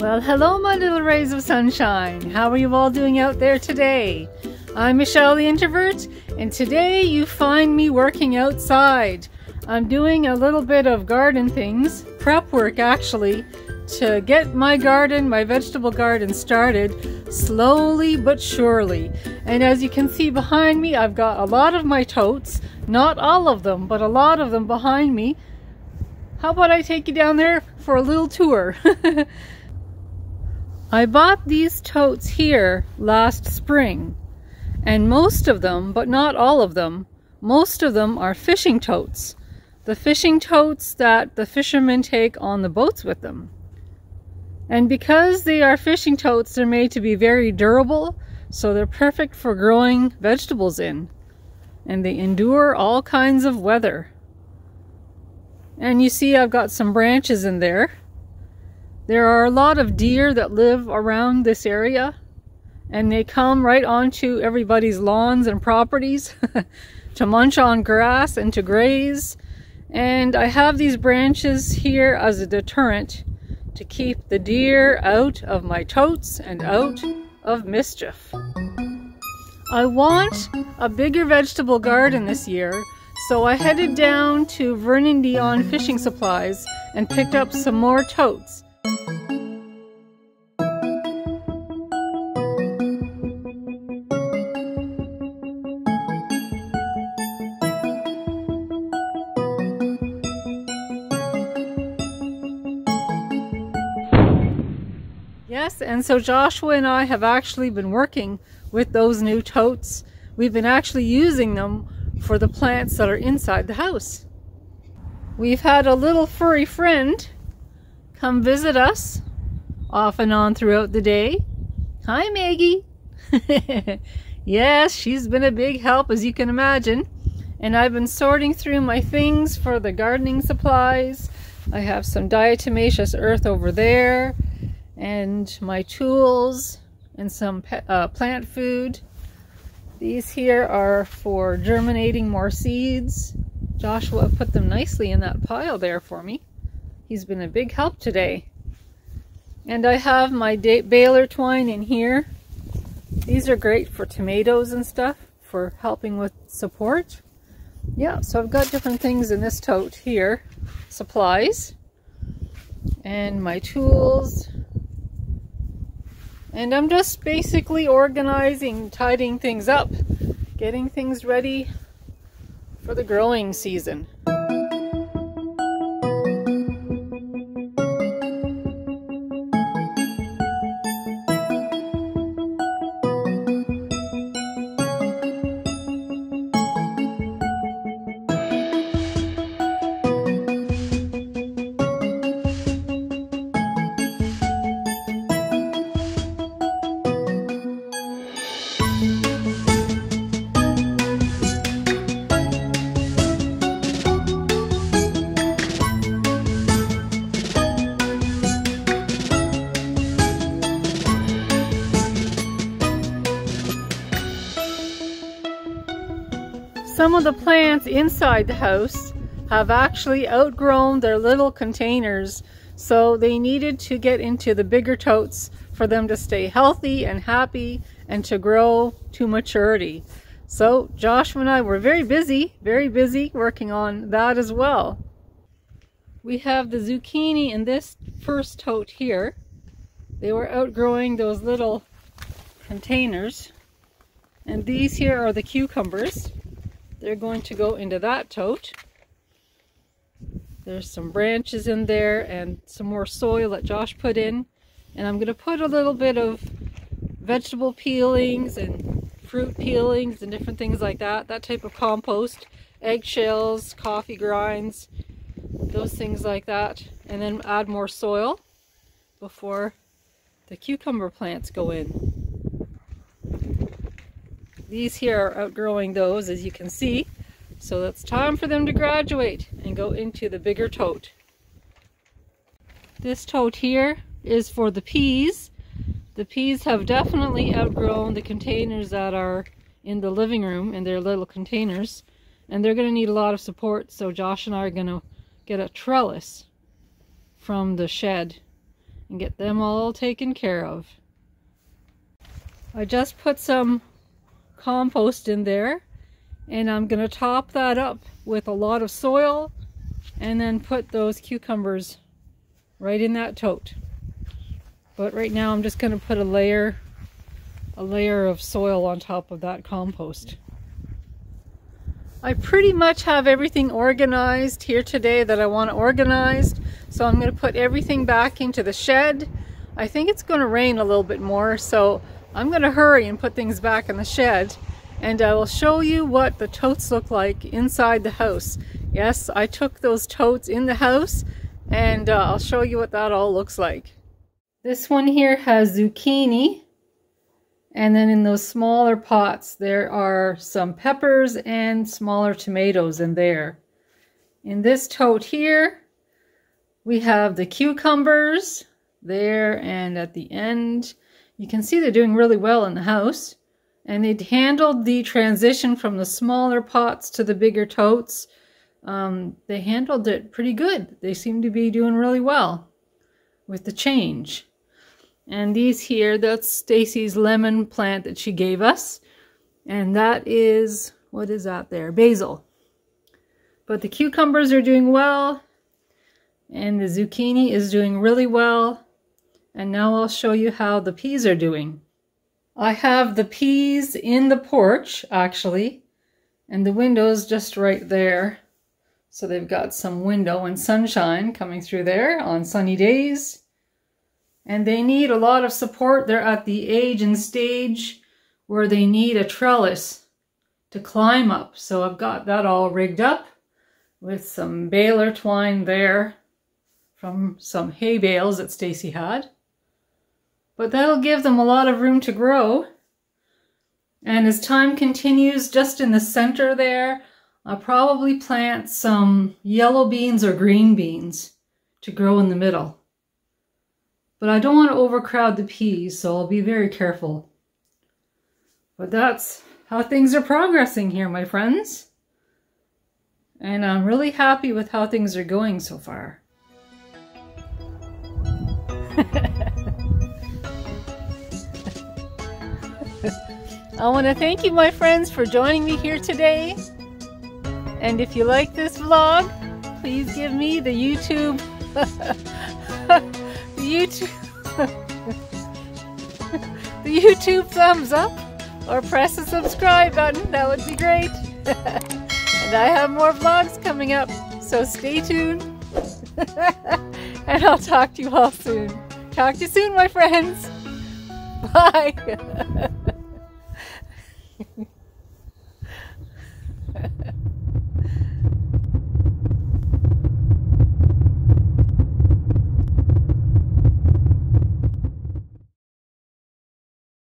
Well, hello my little rays of sunshine. How are you all doing out there today? I'm Michelle the Introvert, and today you find me working outside. I'm doing a little bit of garden things, prep work actually, to get my garden, my vegetable garden started slowly but surely. And as you can see behind me, I've got a lot of my totes, not all of them, but a lot of them behind me. How about I take you down there for a little tour? I bought these totes here last spring, and most of them, but not all of them, most of them are fishing totes. The fishing totes that the fishermen take on the boats with them. And because they are fishing totes, they're made to be very durable, so they're perfect for growing vegetables in. And they endure all kinds of weather. And you see I've got some branches in there. There are a lot of deer that live around this area, and they come right onto everybody's lawns and properties to munch on grass and to graze. And I have these branches here as a deterrent to keep the deer out of my totes and out of mischief. I want a bigger vegetable garden this year, so I headed down to Vernon d'Eon Fishing Supplies and picked up some more totes. Yes, and so Joshua and I have actually been working with those new totes. We've been actually using them for the plants that are inside the house. We've had a little furry friend come visit us off and on throughout the day. Hi, Maggie. Yes, she's been a big help, as you can imagine. And I've been sorting through my things for the gardening supplies. I have some diatomaceous earth over there, and my tools, and some plant food. These here are for germinating more seeds. Joshua put them nicely in that pile there for me. He's been a big help today. And I have my baler twine in here. These are great for tomatoes and stuff, for helping with support. Yeah, so I've got different things in this tote here. Supplies. And my tools. And I'm just basically organizing, tidying things up. Getting things ready for the growing season. Some of the plants inside the house have actually outgrown their little containers, so they needed to get into the bigger totes for them to stay healthy and happy and to grow to maturity. So Joshua and I were very busy working on that as well. We have the zucchini in this first tote here. They were outgrowing those little containers. And these here are the cucumbers. They're going to go into that tote. There's some branches in there and some more soil that Josh put in. And I'm going to put a little bit of vegetable peelings and fruit peelings and different things like that. That type of compost, eggshells, coffee grinds, those things like that. And then add more soil before the cucumber plants go in. These here are outgrowing those, as you can see, so it's time for them to graduate and go into the bigger tote. This tote here is for the peas. The peas have definitely outgrown the containers that are in the living room, in their little containers, and they're going to need a lot of support, so Josh and I are going to get a trellis from the shed and get them all taken care of. I just put some compost in there, and I'm going to top that up with a lot of soil and then put those cucumbers right in that tote. But right now I'm just going to put a layer of soil on top of that compost. I pretty much have everything organized here today that I want to organize, so I'm going to put everything back into the shed. I think it's going to rain a little bit more, so I'm going to hurry and put things back in the shed, and I will show you what the totes look like inside the house. Yes, I took those totes in the house, and I'll show you what that all looks like. This one here has zucchini, and then in those smaller pots there are some peppers and smaller tomatoes in there. In this tote here we have the cucumbers there, and at the end you can see they're doing really well in the house, and they handled the transition from the smaller pots to the bigger totes. They handled it pretty good. They seem to be doing really well with the change. And these here, that's Stacy's lemon plant that she gave us. And that is, what is that there? Basil. But the cucumbers are doing well. And the zucchini is doing really well. And now I'll show you how the peas are doing. I have the peas in the porch, actually. And the window's just right there. So they've got some window and sunshine coming through there on sunny days. And they need a lot of support. They're at the age and stage where they need a trellis to climb up. So I've got that all rigged up with some baler twine there from some hay bales that Stacy had. But that'll give them a lot of room to grow. And as time continues, just in the center there, I'll probably plant some yellow beans or green beans to grow in the middle. But I don't want to overcrowd the peas, so I'll be very careful. But that's how things are progressing here, my friends. And I'm really happy with how things are going so far. I want to thank you, my friends, for joining me here today. And if you like this vlog, please give me the YouTube... the YouTube thumbs up, or press the subscribe button. That would be great. And I have more vlogs coming up, so stay tuned. And I'll talk to you all soon. Talk to you soon, my friends. Bye.